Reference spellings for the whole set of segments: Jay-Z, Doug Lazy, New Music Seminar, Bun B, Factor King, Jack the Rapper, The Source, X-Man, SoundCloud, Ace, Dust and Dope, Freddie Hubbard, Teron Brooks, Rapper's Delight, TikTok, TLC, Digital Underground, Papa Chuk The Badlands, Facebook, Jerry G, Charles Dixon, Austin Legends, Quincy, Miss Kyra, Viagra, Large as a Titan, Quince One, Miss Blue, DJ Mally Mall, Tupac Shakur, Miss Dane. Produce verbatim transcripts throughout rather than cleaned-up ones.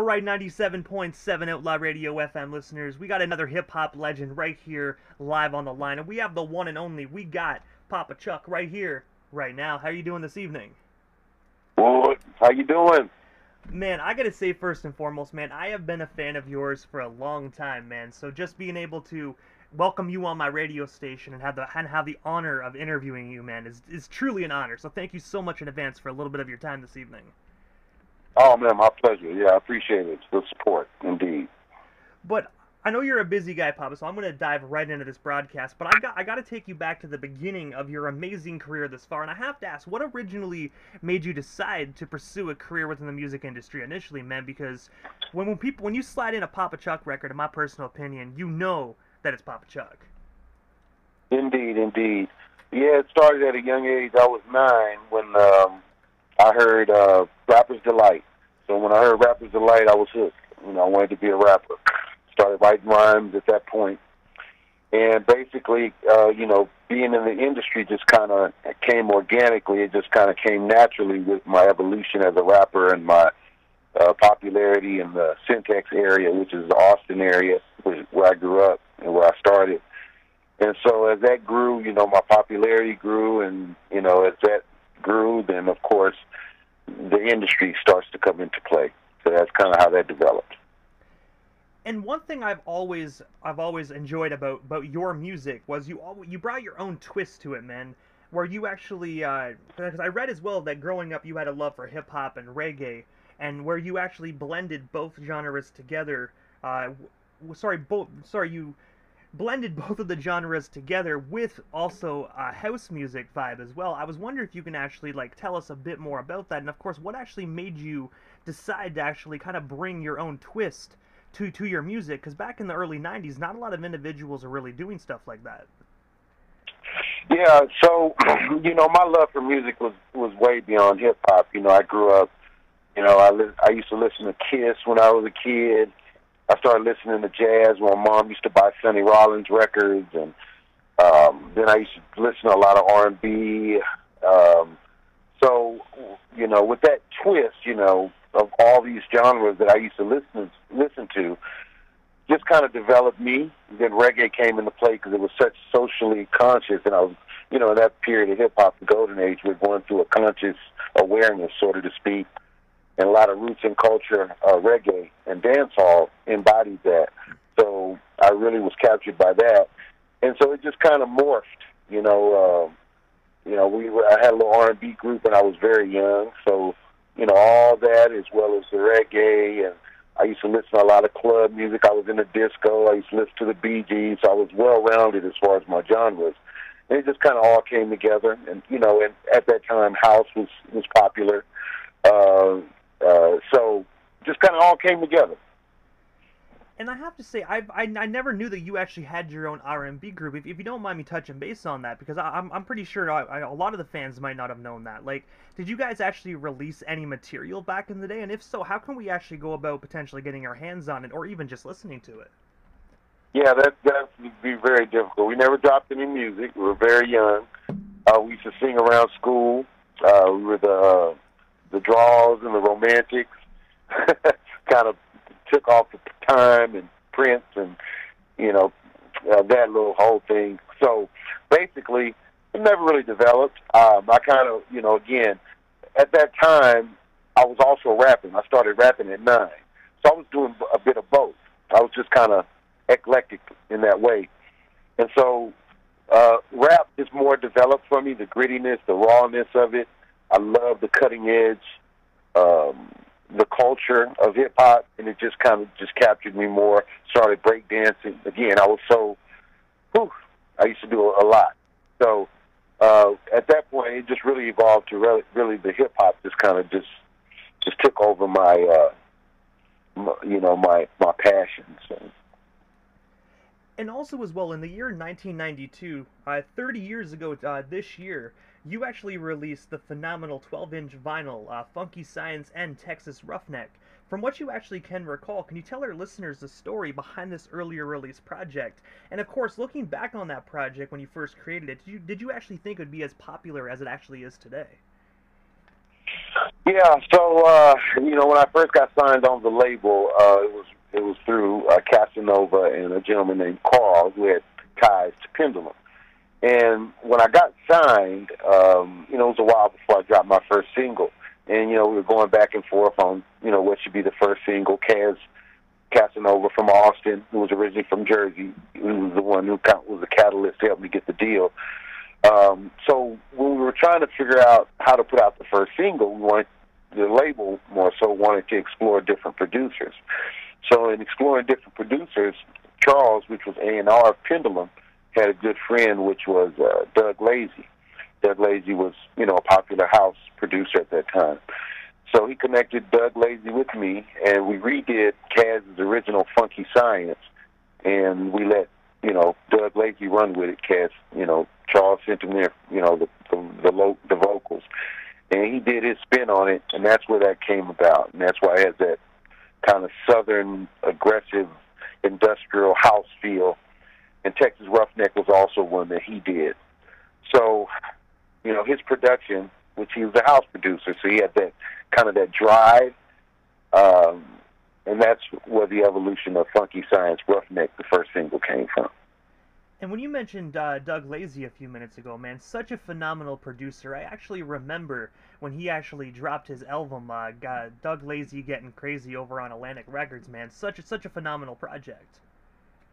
All right, ninety-seven point seven Outlaw Radio F M listeners, we got another hip-hop legend right here live on the line, and we have the one and only, we got Papa Chuk right here, right now. How are you doing this evening? Well, how you doing? Man, I gotta say first and foremost, man, I have been a fan of yours for a long time, man, so just being able to welcome you on my radio station and have the and have the honor of interviewing you, man, is, is truly an honor, so thank you so much in advance for a little bit of your time this evening. Oh, man, my pleasure. Yeah, I appreciate it. The support, indeed. But I know you're a busy guy, Papa, so I'm going to dive right into this broadcast, but I got I got to take you back to the beginning of your amazing career this far, and I have to ask, what originally made you decide to pursue a career within the music industry initially, man? Because when, when people when you slide in a Papa Chuk record, in my personal opinion, you know that it's Papa Chuk. Indeed, indeed. Yeah, it started at a young age. I was nine when um, I heard uh, Rapper's Delight. So when I heard Rapper's Delight, I was hooked. You know, I wanted to be a rapper. Started writing rhymes at that point. And basically, uh, you know, being in the industry just kind of came organically. It just kind of came naturally with my evolution as a rapper and my uh, popularity in the Syntex area, which is the Austin area, which is where I grew up and where I started. And so as that grew, you know, my popularity grew. And, you know, as that grew, then, of course, the industry starts to come into play. So that's kind of how that developed. And one thing I've always I've always enjoyed about about your music was you always, you brought your own twist to it, man. Where you actually uh, because I read as well that growing up you had a love for hip hop and reggae, and where you actually blended both genres together. Uh, sorry, both sorry you blended both of the genres together with also a house music vibe as well. I was wondering if you can actually like tell us a bit more about that, and of course, what actually made you decide to actually kind of bring your own twist to to your music? Because back in the early nineties, not a lot of individuals are really doing stuff like that. Yeah, so you know, my love for music was was way beyond hip hop. You know, I grew up. You know, I li I used to listen to Kiss when I was a kid. I started listening to jazz when my mom used to buy Sonny Rollins records, and um, then I used to listen to a lot of R and B. Um, so, you know, with that twist, you know, of all these genres that I used to listen listen to, just kind of developed me. Then reggae came into play because it was such socially conscious, and I was, you know, in that period of hip hop, the golden age, we're going through a conscious awareness, sort of to speak. And a lot of roots and culture, uh, reggae and dancehall embodied that. So I really was captured by that, and so it just kind of morphed. You know, uh, you know, we were, I had a little R and B group, and I was very young. So you know, all that as well as the reggae, and I used to listen to a lot of club music. I was in the disco. I used to listen to the Bee Gees. So I was well rounded as far as my genres, and it just kind of all came together. And you know, and at that time, house was was popular. Uh, Uh, so just kind of all came together. And I have to say, I, I, I never knew that you actually had your own R and B group. If, if you don't mind me touching base on that, because I, I'm, I'm pretty sure I, I, a lot of the fans might not have known that. Like, did you guys actually release any material back in the day? And if so, how can we actually go about potentially getting our hands on it or even just listening to it? Yeah, that, that would be very difficult. We never dropped any music. We were very young. Uh, we used to sing around school. Uh, we were the... Uh, the draws and the romantics kind of took off the Time and Prince and, you know, uh, that little whole thing. So basically, it never really developed. Um, I kind of, you know, again, at that time, I was also rapping. I started rapping at nine. So I was doing a bit of both. I was just kind of eclectic in that way. And so uh, rap is more developed for me, the grittiness, the rawness of it. I love the cutting edge, um, the culture of hip hop, and it just kind of just captured me more. Started breakdancing again. I was so, whew, I used to do a lot. So uh, at that point, it just really evolved to re really the hip hop just kind of just just took over my, uh, my you know my my passions. So. And also as well, in the year nineteen ninety-two, uh, thirty years ago uh, this year, you actually released the phenomenal twelve-inch vinyl, uh, Funky Science and Texas Roughneck. From what you actually can recall, can you tell our listeners the story behind this earlier release project? And of course, looking back on that project when you first created it, did you, did you actually think it would be as popular as it actually is today? Yeah, so, uh, you know, when I first got signed on the label, uh, it was it was through uh, Casanova and a gentleman named Carl who had ties to Pendulum. And when I got signed, um, you know, it was a while before I dropped my first single. And, you know, we were going back and forth on, you know, what should be the first single. Cas Casanova from Austin, who was originally from Jersey, who was the one who was the catalyst to help me get the deal. Um, so when we were trying to figure out how to put out the first single, we wanted, the label more so wanted to explore different producers. So in exploring different producers, Charles, which was A and R of Pendulum, had a good friend, which was uh, Doug Lazy. Doug Lazy was, you know, a popular house producer at that time. So he connected Doug Lazy with me, and we redid Kaz's original Funky Science, and we let, you know, Doug Lazy run with it. Kaz, you know, Charles sent him there, you know, the the, the, lo the vocals, and he did his spin on it, and that's where that came about, and that's why it has that kind of southern, aggressive, industrial house feel. And Texas Roughneck was also one that he did. So, you know, his production, which he was a house producer, so he had that kind of that drive, um, and that's where the evolution of Funky Science Roughneck, the first single, came from. And when you mentioned uh, Doug Lazy a few minutes ago, man, such a phenomenal producer. I actually remember when he actually dropped his album, uh, God, Doug Lazy Getting Crazy, over on Atlantic Records, man. Such a, such a phenomenal project.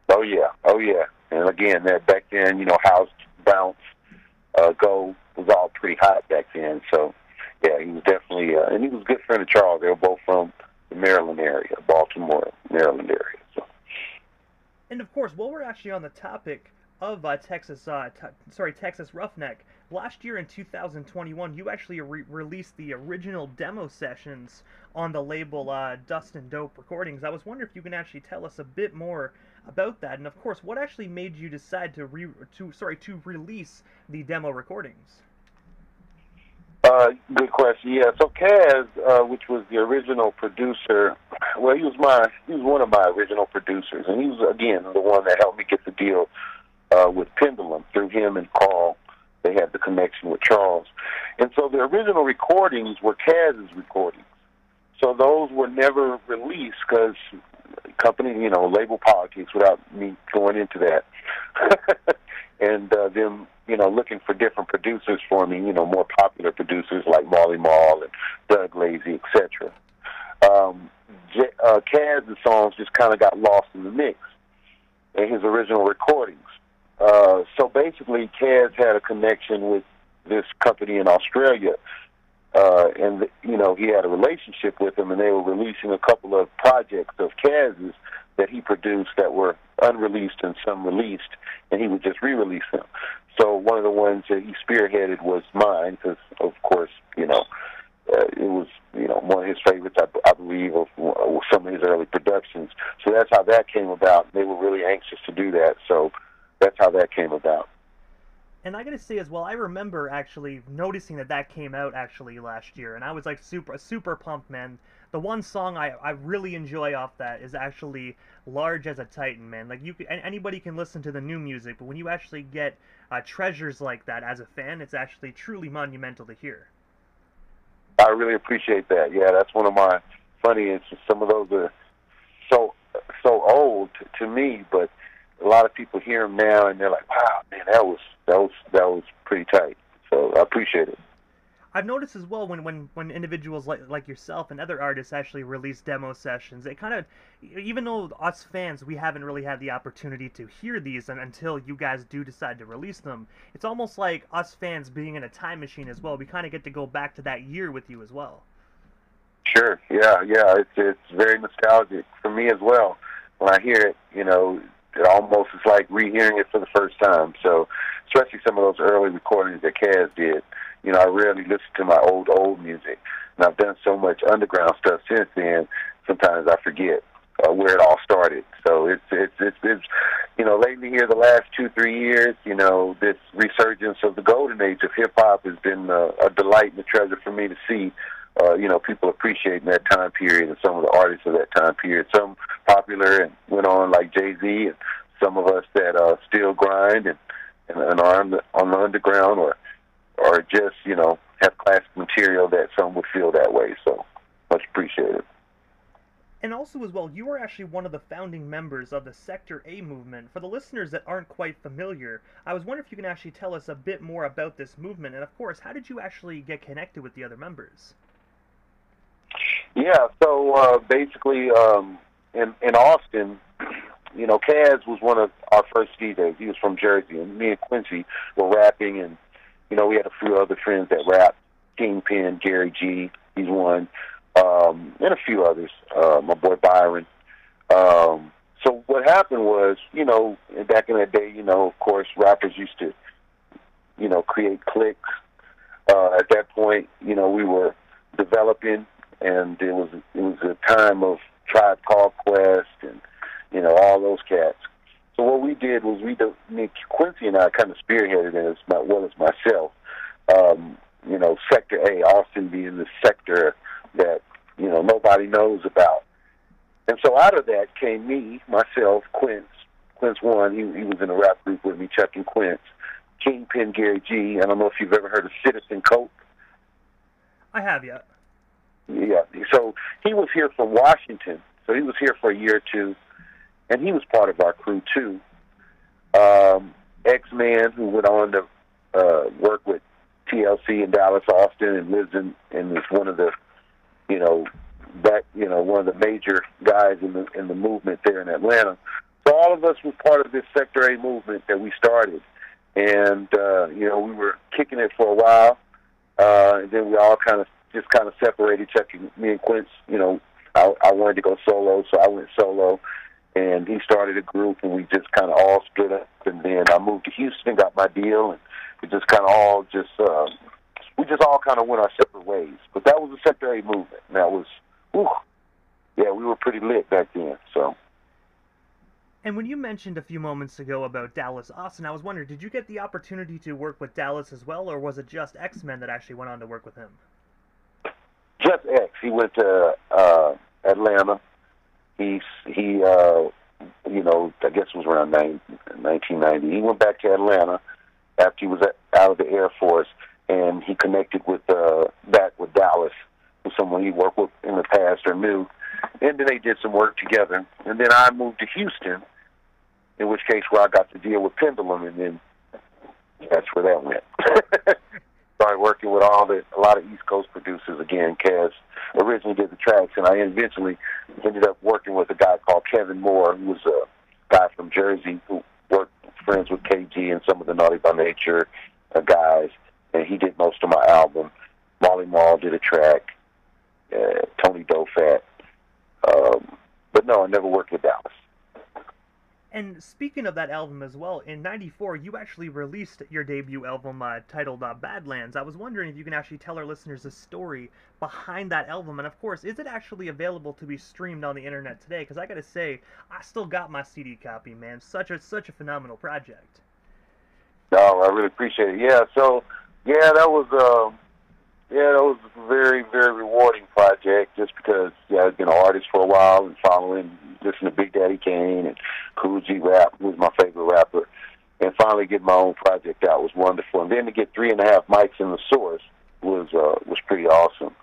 Oh, yeah. Oh, yeah. And again, that back then, you know, house, bounce, uh, go was all pretty hot back then. So, yeah, he was definitely, uh, and he was a good friend of Charles. They were both from the Maryland area, Baltimore, Maryland area. So. And, of course, while we're actually on the topic of uh, Texas, uh, t sorry, Texas Roughneck, last year in two thousand twenty-one, you actually re released the original demo sessions on the label uh, Dust and Dope Recordings. I was wondering if you can actually tell us a bit more about that, and of course, what actually made you decide to re to sorry to release the demo recordings? Uh, good question. Yeah, so Kaz, uh, which was the original producer, well, he was my he was one of my original producers, and he was again the one that helped me get the deal uh, with Pendulum through him and Carl. They had the connection with Charles. And so the original recordings were Kaz's recordings. So those were never released because company, you know, label politics, without me going into that. And uh, them, you know, looking for different producers for me, you know, more popular producers like Mally Mall and Doug Lazy, et cetera. Um, uh, Kaz's songs just kind of got lost in the mix in his original recordings. Uh, so basically, Kaz had a connection with this company in Australia, uh, and, you know, he had a relationship with them, and they were releasing a couple of projects of Kaz's that he produced that were unreleased and some released, and he would just re-release them. So one of the ones that he spearheaded was mine, because, of course, you know, uh, it was, you know, one of his favorites, I, I believe, of, of some of his early productions. So that's how that came about. They were really anxious to do that, so that's how that came about. And I gotta say as well, I remember actually noticing that that came out actually last year, and I was like super, super pumped, man. The one song I, I really enjoy off that is actually "Large as a Titan," man. Like, you can, anybody can listen to the new music, but when you actually get uh, treasures like that as a fan, it's actually truly monumental to hear. I really appreciate that. Yeah, that's one of my funniest. Some of those are so, so old to me, but a lot of people hear them now, and they're like, "Wow, man, that was that was that was pretty tight." So I appreciate it. I've noticed as well when when when individuals like like yourself and other artists actually release demo sessions, they kind of, even though us fans we haven't really had the opportunity to hear these, and until you guys do decide to release them, it's almost like us fans being in a time machine as well. We kind of get to go back to that year with you as well. Sure. Yeah. Yeah. It's it's very nostalgic for me as well. When I hear it, you know, it almost is like rehearing it for the first time. So, especially some of those early recordings that Kaz did. You know, I rarely listen to my old, old music. And I've done so much underground stuff since then, sometimes I forget uh, where it all started. So, it's, it's, it's, it's, you know, lately here, the last two, three years, you know, this resurgence of the golden age of hip-hop has been uh, a delight and a treasure for me to see. Uh, you know, people appreciating that time period and some of the artists of that time period. Some popular and went on like Jay-Z, and some of us that uh, still grind and, and, and are on the, on the underground, or or just, you know, have classic material that some would feel that way. So much appreciated. And also as well, you were actually one of the founding members of the Sector A Movement. For the listeners that aren't quite familiar, I was wondering if you can actually tell us a bit more about this movement. And of course, how did you actually get connected with the other members? Yeah, so uh, basically um, in, in Austin, you know, Kaz was one of our first D Js. He was from Jersey, and me and Quincy were rapping, and, you know, we had a few other friends that rapped, Kingpin, Jerry G, he's one. Um, and a few others, uh, my boy Byron. Um, so what happened was, you know, back in that day, you know, of course, rappers used to, you know, create cliques. Uh, at that point, you know, we were developing, and it was it was a time of Tribe Called Quest and, you know, all those cats. So what we did was we, de- me, Quincy and I kind of spearheaded it as my, well as myself. Um, you know, Sector A, Austin being the sector that, you know, nobody knows about. And so out of that came me, myself, Quince, Quince One, he, he was in a rap group with me, Chuck and Quince, Kingpin, Gary G. I don't know if you've ever heard of Citizen Coke. I have, yeah. Yeah, so he was here from Washington, so he was here for a year or two, and he was part of our crew too. Um, X-Man, who went on to uh, work with T L C in Dallas, Austin, and lives in, and is one of the you know, that you know, one of the major guys in the in the movement there in Atlanta. So all of us were part of this Sector A movement that we started, and uh, you know, we were kicking it for a while, uh, and then we all kind of just kind of separated. Chuck and me and Quince, you know, I, I wanted to go solo, so I went solo, and he started a group, and we just kind of all split up. And then I moved to Houston, got my deal, and it just kind of all just. Uh, We just all kind of went our separate ways. But that was the Sector A movement. And that was, whew, yeah, we were pretty lit back then, so. And when you mentioned a few moments ago about Dallas, Austin, I was wondering, did you get the opportunity to work with Dallas as well, or was it just X-Men that actually went on to work with him? Just X. He went to uh, Atlanta. He, he uh, you know, I guess it was around nineteen ninety. He went back to Atlanta after he was out of the Air Force, and he connected with uh, back with Dallas, with someone he worked with in the past or knew. And then they did some work together. And then I moved to Houston, in which case where I got to deal with Pendulum, and then that's where that went. Started working with all the a lot of East Coast producers again. Kaz originally did the tracks, and I eventually ended up working with a guy called Kevin Moore, who was a guy from Jersey who worked friends with K G and some of the Naughty by Nature uh, guys. And he did most of my album. Mally Mall did a track. Uh, Tony Dofat. Um, but no, I never worked with Dallas. And speaking of that album as well, in ninety-four, you actually released your debut album uh, titled uh, Badlands. I was wondering if you can actually tell our listeners the story behind that album. And of course, is it actually available to be streamed on the internet today? Because I got to say, I still got my C D copy, man. Such a, such a phenomenal project. Oh, I really appreciate it. Yeah, so... Yeah, that was um, yeah, that was a very, very rewarding project. Just because yeah, I've been an artist for a while and following, listening to Big Daddy Kane and Cool G Rap, who was my favorite rapper, and finally get my own project out was wonderful. And then to get three and a half mics in the source was uh, was pretty awesome.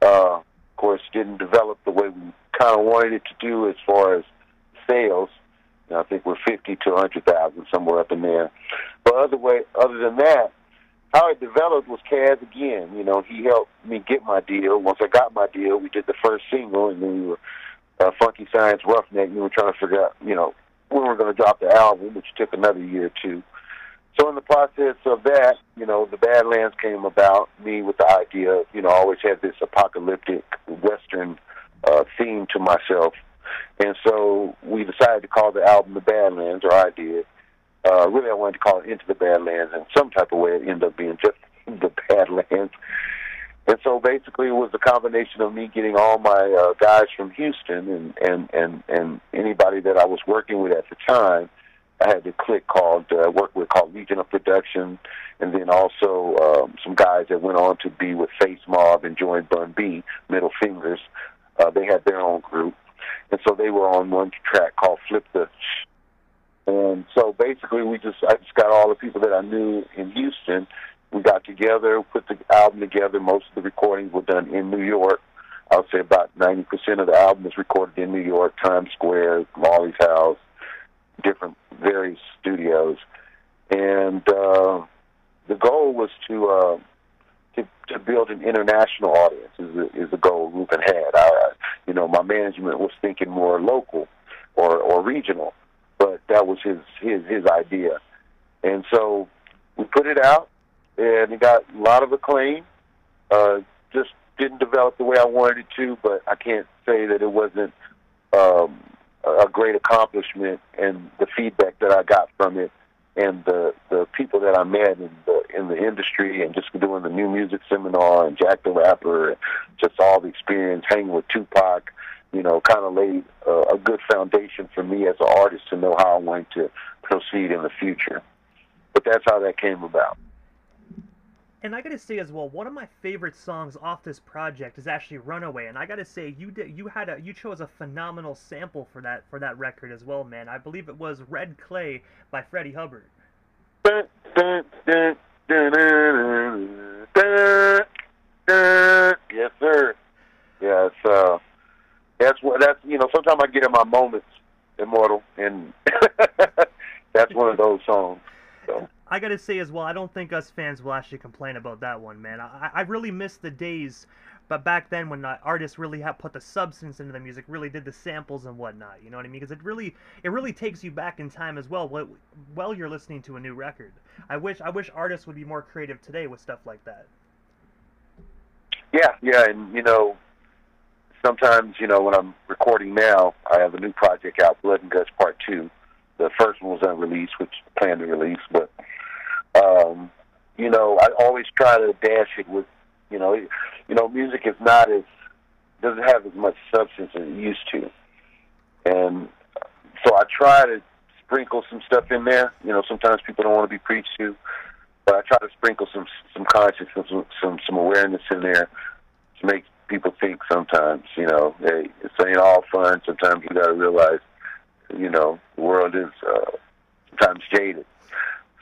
Uh, of course, didn't develop the way we kind of wanted it to do as far as sales. And I think we're fifty to a hundred thousand somewhere up in there. But other way, other than that. How it developed was Kaz again. You know, he helped me get my deal. Once I got my deal, we did the first single, and then we were uh, Funky Science Roughneck. We were trying to figure out, you know, when we were going to drop the album, which took another year or two. So in the process of that, you know, the Badlands came about. Me with the idea, of, you know, I always had this apocalyptic Western uh, theme to myself, and so we decided to call the album The Badlands, or I did. Uh, really, I wanted to call it Into the Badlands, and some type of way it ended up being just The Badlands. And so basically it was a combination of me getting all my uh, guys from Houston and, and, and, and anybody that I was working with at the time. I had a clique called, uh, work with called Legion of Production, and then also um, some guys that went on to be with Face Mob and joined Bun B, Middle Fingers. Uh, they had their own group. And so they were on one track called Flip the... And so basically we just, I just got all the people that I knew in Houston we got together, put the album together. Most of the recordings were done in New York. I would say about ninety percent of the album was recorded in New York, Times Square, Molly's house, different various studios. And uh, the goal was to, uh, to to build an international audience is the, is the goal Reuben had. I, you know, my management was thinking more local or, or regional, but that was his, his, his idea. And so we put it out, and it got a lot of acclaim. Uh, just didn't develop the way I wanted it to, but I can't say that it wasn't um, a great accomplishment. And the feedback that I got from it, and the, the people that I met in the in the industry, and just doing the new music seminar, and Jack the Rapper, and just all the experience hanging with Tupac, you know, kind of laid uh, a good foundation for me as an artist to know how I wanted to proceed in the future. But that's how that came about. And I gotta say as well, one of my favorite songs off this project is actually "Runaway," and I gotta say you did you had a you chose a phenomenal sample for that for that record as well, man. I believe it was "Red Clay" by Freddie Hubbard. Yes, sir. Yes, uh, that's what that's you know. Sometimes I get in my moments, Immortal, and that's one of those songs. So. I gotta say as well, I don't think us fans will actually complain about that one, man. I, I really miss the days, but back then when the artists really had put the substance into the music, really did the samples and whatnot, you know what I mean? Because it really, it really takes you back in time as well while, while you're listening to a new record. I wish, I wish artists would be more creative today with stuff like that. Yeah, yeah, and you know, sometimes, you know, when I'm recording now, I have a new project out, Blood and Guts Part Two. The first one was unreleased, which I planned to release, but Um, you know, I always try to dash it with, you know, you know, music is not as, doesn't have as much substance as it used to. And so I try to sprinkle some stuff in there. You know, sometimes people don't want to be preached to, but I try to sprinkle some, some conscience and some, some, some awareness in there to make people think sometimes, you know, hey, it's ain't all fun. Sometimes you got to realize, you know, the world is uh, sometimes jaded.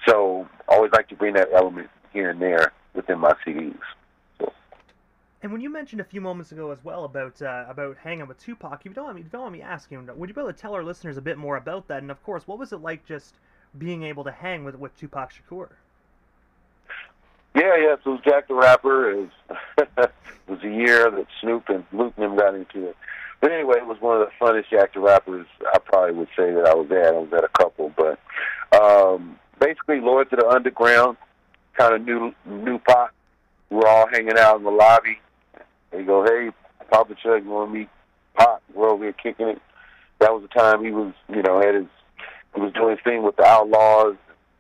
So I always like to bring that element here and there within my C Ds. So. And when you mentioned a few moments ago as well about uh, about hanging with Tupac, you don't want me, you don't want me asking, would you be able to tell our listeners a bit more about that? And of course, what was it like just being able to hang with, with Tupac Shakur? Yeah, yeah, so it was Jack the Rapper. It was, it was a year that Snoop and Luke and them got into it. But anyway, it was one of the funnest Jack the Rappers I probably would say that I was at. I was at a couple, but... Um, basically, Lords of the Underground, kind of new, new pop. We're all hanging out in the lobby. They go, hey, Papa Chuk, you want to meet Pop? We're over here kicking it. That was the time he was, you know, had his, he was doing his thing with the Outlaws.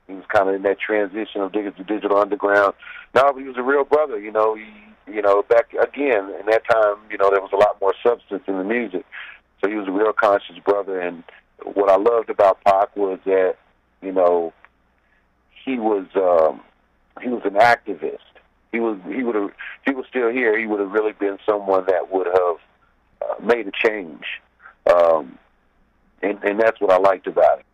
He was kind of in that transition of digging to digital underground. No, but he was a real brother, you know. He, you know, back again in that time, you know, there was a lot more substance in the music. So he was a real conscious brother. And what I loved about Pop was that, you know. He was um, he was an activist. He was he would have if he was still here. He would have really been someone that would have uh, made a change, um, and and that's what I liked about it.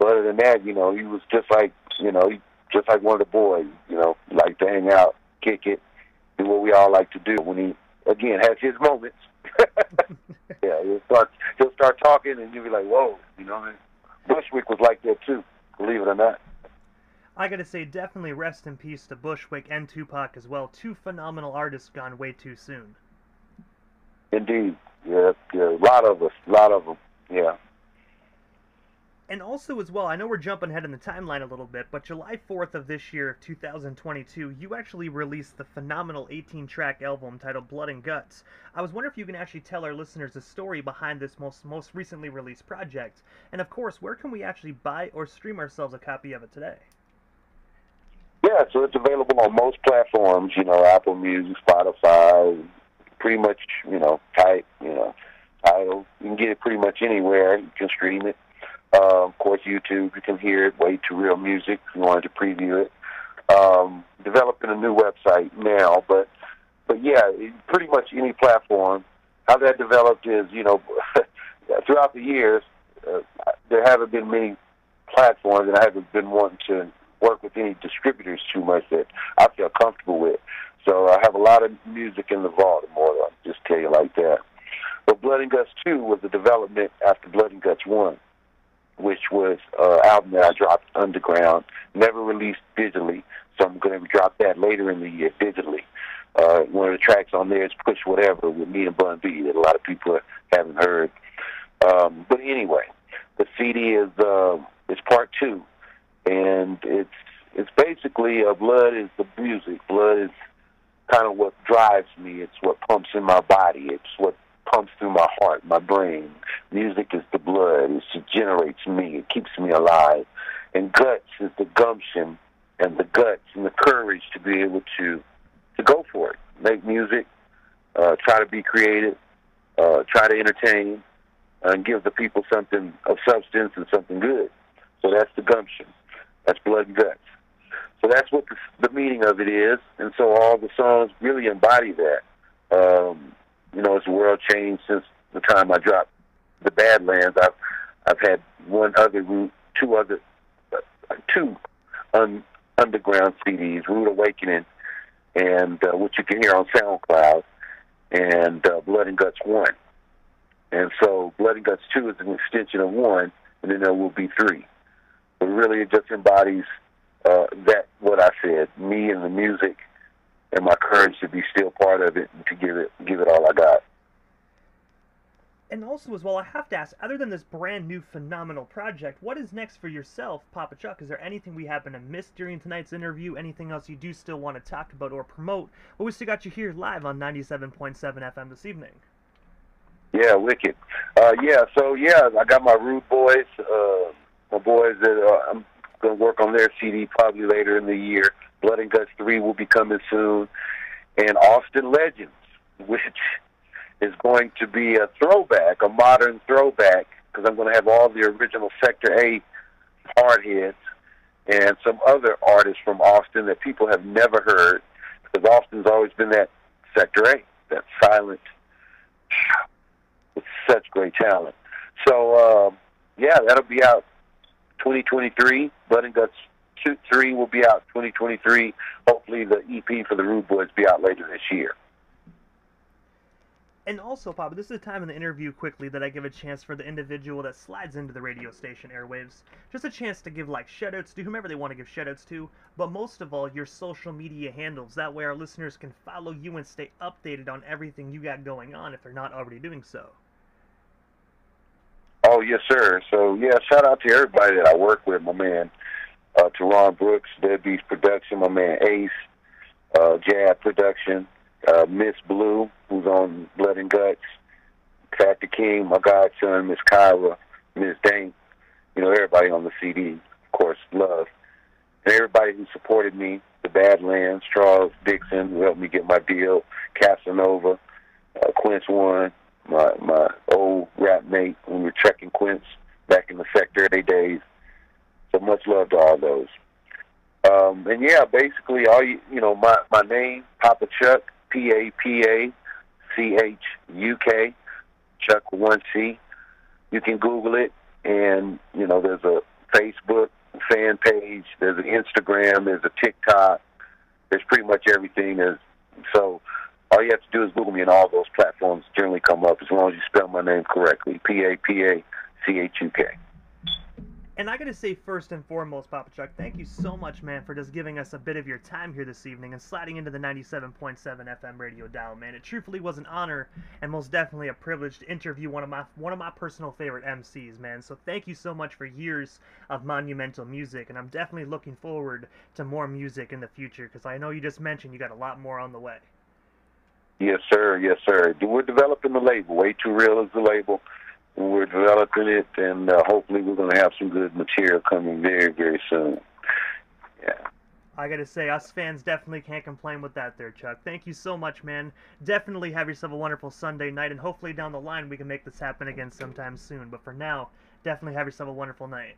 But other than that, you know, he was just like you know, he, just like one of the boys. You know, like to hang out, kick it, do what we all like to do. When he again has his moments, yeah, he'll start he'll start talking, and you'll be like, whoa, you know. I mean? Bushwick was like that too, believe it or not. I gotta say, definitely rest in peace to Bushwick and Tupac as well. Two phenomenal artists gone way too soon. Indeed. Yeah, yeah. A lot of us. A lot of them. Yeah. And also as well, I know we're jumping ahead in the timeline a little bit, but July fourth of this year, two thousand twenty-two, you actually released the phenomenal eighteen-track album titled Blood and Guts. I was wondering if you can actually tell our listeners the story behind this most, most recently released project. And of course, where can we actually buy or stream ourselves a copy of it today? Yeah, so it's available on most platforms, you know, Apple Music, Spotify, pretty much, you know, type, you know, title. You can get it pretty much anywhere. You can stream it. Uh, of course, YouTube, you can hear it, Way Too Real Music, if you wanted to preview it. Um, developing a new website now, but, but yeah, pretty much any platform. How that developed is, you know, throughout the years, uh, there haven't been many platforms that I haven't been wanting to work with any distributors too much that I feel comfortable with. So I have a lot of music in the vault, more I'll just tell you like that. But Blood and Guts two was a development after Blood and Guts one, which was an album that I dropped underground, never released digitally, so I'm going to drop that later in the year digitally. Uh, one of the tracks on there is Push Whatever with me and Bun B that a lot of people haven't heard. Um, but anyway, the C D is uh, it's part two, and it's it's basically uh, blood is the music. Blood is kind of what drives me. It's what pumps in my body. It's what pumps through my heart, my brain. Music is the blood. It generates me. It keeps me alive. And guts is the gumption and the guts and the courage to be able to to go for it, make music, uh, try to be creative, uh, try to entertain, and give the people something of substance and something good. So that's the gumption. That's Blood and Guts. So that's what the, the meaning of it is, and so all the songs really embody that. Um, you know, it's a world changed since the time I dropped The Badlands. I've I've had one other root, two other, uh, two un, underground C Ds, Rude Awakening, and uh, which you can hear on SoundCloud, and uh, Blood and Guts one. And so Blood and Guts two is an extension of one, and then there will be three. But really it just embodies uh, that, what I said, me and the music and my courage to be still part of it and to give it, give it all I got. And also as well, I have to ask, other than this brand new phenomenal project, what is next for yourself, Papa Chuk? Is there anything we happen to miss during tonight's interview? Anything else you do still want to talk about or promote? Well, we still got you here live on ninety-seven point seven F M this evening. Yeah, wicked. Uh, yeah, so yeah, I got my Rude Boys, uh, my boys that uh, I'm going to work on their C D probably later in the year. Blood and Guts three will be coming soon. And Austin Legends, which is going to be a throwback, a modern throwback, because I'm going to have all the original Sector A hardheads and some other artists from Austin that people have never heard, because Austin's always been that Sector A, that silent, with such great talent. So, um, yeah, that'll be out twenty twenty-three. Blood and Guts two, three will be out twenty twenty-three. Hopefully the E P for the Rude Boys will be out later this year. And also, Papa, this is a time in the interview quickly that I give a chance for the individual that slides into the radio station airwaves. Just a chance to give, like, shout-outs to whomever they want to give shout-outs to, but most of all, your social media handles. That way our listeners can follow you and stay updated on everything you got going on if they're not already doing so. Oh, yes, sir. So, yeah, shout-out to everybody that I work with, my man, uh, Teron Brooks, Dead Beats Production, my man Ace, uh, Jab Production, Uh, Miss Blue, who's on Blood and Guts, Factor King, my godson, Miss Kyra, Miss Dane, you know, everybody on the C D, of course, love. And everybody who supported me, The Badlands, Charles Dixon, who helped me get my deal, Casanova, uh, Quince One, my, my old rap mate when we were checking Quince back in the Sector A days. So much love to all those. Um, and, yeah, basically, all you, you know, my, my name, Papa Chuk, P A P A C H U K, Chuk with one C. You can Google it, and, you know, there's a Facebook fan page, there's an Instagram, there's a TikTok, there's pretty much everything. There's, so all you have to do is Google me, and all those platforms generally come up as long as you spell my name correctly, P A P A C H U K. And I got to say first and foremost, Papa Chuk, thank you so much, man, for just giving us a bit of your time here this evening and sliding into the ninety-seven point seven F M radio dial, man. It truthfully was an honor and most definitely a privilege to interview one of my one of my personal favorite M Cs, man. So thank you so much for years of monumental music, and I'm definitely looking forward to more music in the future, because I know you just mentioned you got a lot more on the way. Yes, sir. Yes, sir. We're developing the label. Way Too Real is the label. We're developing it, and uh, hopefully we're going to have some good material coming very, very soon. Yeah. I got to say, us fans definitely can't complain with that there, Chuk. Thank you so much, man. Definitely have yourself a wonderful Sunday night, and hopefully down the line we can make this happen again sometime soon. But for now, definitely have yourself a wonderful night.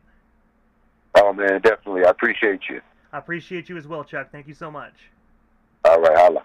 Oh, man, definitely. I appreciate you. I appreciate you as well, Chuk. Thank you so much. All right. I'll